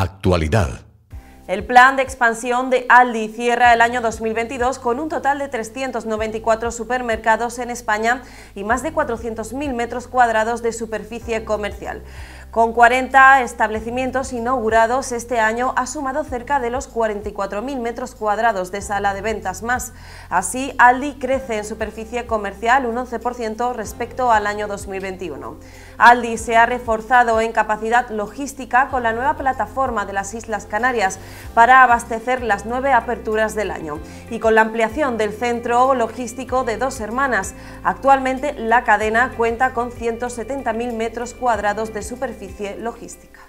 Actualidad. El plan de expansión de Aldi cierra el año 2022 con un total de 394 supermercados en España y más de 400.000 metros cuadrados de superficie comercial. Con 40 establecimientos inaugurados este año ha sumado cerca de los 44.000 metros cuadrados de sala de ventas más. Así, Aldi crece en superficie comercial un 11% respecto al año 2021. Aldi se ha reforzado en capacidad logística con la nueva plataforma de las Islas Canarias para abastecer las 9 aperturas del año y con la ampliación del centro logístico de Dos Hermanas. Actualmente la cadena cuenta con 170.000 metros cuadrados de superficie logística.